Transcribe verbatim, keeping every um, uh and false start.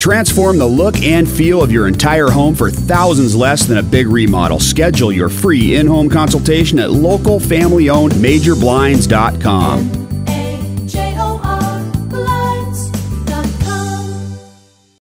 Transform the look and feel of your entire home for thousands less than a big remodel. Schedule your free in-home consultation at local family-owned major blinds dot com.